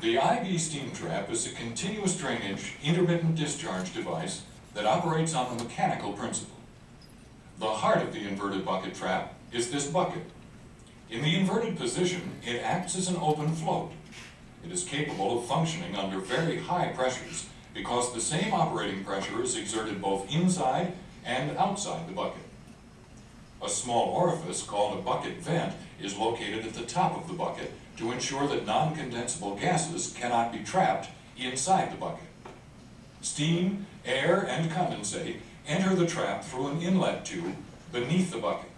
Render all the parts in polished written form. The IB steam trap is a continuous drainage, intermittent discharge device that operates on the mechanical principle. The heart of the inverted bucket trap is this bucket. In the inverted position, it acts as an open float. It is capable of functioning under very high pressures because the same operating pressure is exerted both inside and outside the bucket. A small orifice called a bucket vent is located at the top of the bucket to ensure that non-condensable gases cannot be trapped inside the bucket. Steam, air, and condensate enter the trap through an inlet tube beneath the bucket.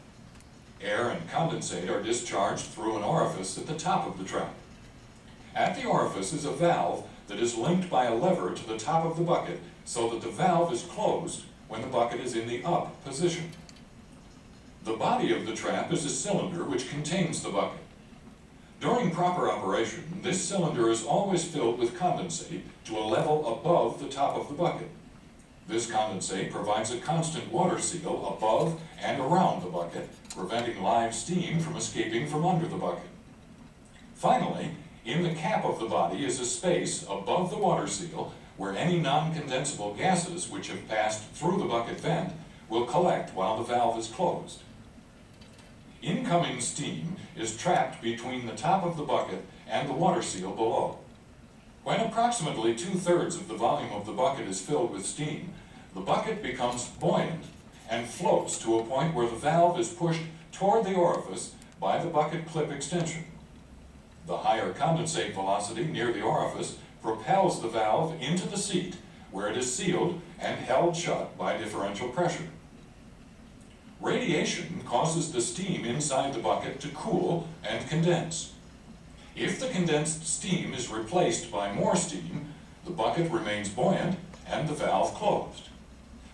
Air and condensate are discharged through an orifice at the top of the trap. At the orifice is a valve that is linked by a lever to the top of the bucket so that the valve is closed when the bucket is in the up position. The body of the trap is a cylinder which contains the bucket. During proper operation, this cylinder is always filled with condensate to a level above the top of the bucket. This condensate provides a constant water seal above and around the bucket, preventing live steam from escaping from under the bucket. Finally, in the cap of the body is a space above the water seal where any non-condensable gases which have passed through the bucket vent will collect while the valve is closed. Incoming steam is trapped between the top of the bucket and the water seal below. When approximately 2/3 of the volume of the bucket is filled with steam, the bucket becomes buoyant and floats to a point where the valve is pushed toward the orifice by the bucket clip extension. The higher condensate velocity near the orifice propels the valve into the seat, where it is sealed and held shut by differential pressure. Radiation causes the steam inside the bucket to cool and condense. If the condensed steam is replaced by more steam, the bucket remains buoyant and the valve closed.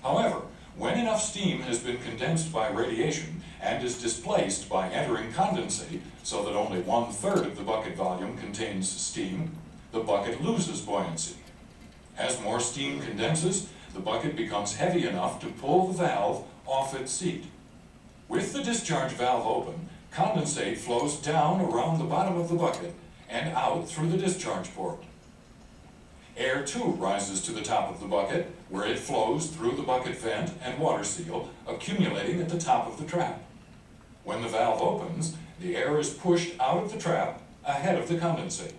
However, when enough steam has been condensed by radiation and is displaced by entering condensate so that only 1/3 of the bucket volume contains steam, the bucket loses buoyancy. As more steam condenses, the bucket becomes heavy enough to pull the valve off its seat. With the discharge valve open, condensate flows down around the bottom of the bucket and out through the discharge port. Air too rises to the top of the bucket, where it flows through the bucket vent and water seal, accumulating at the top of the trap. When the valve opens, the air is pushed out of the trap ahead of the condensate.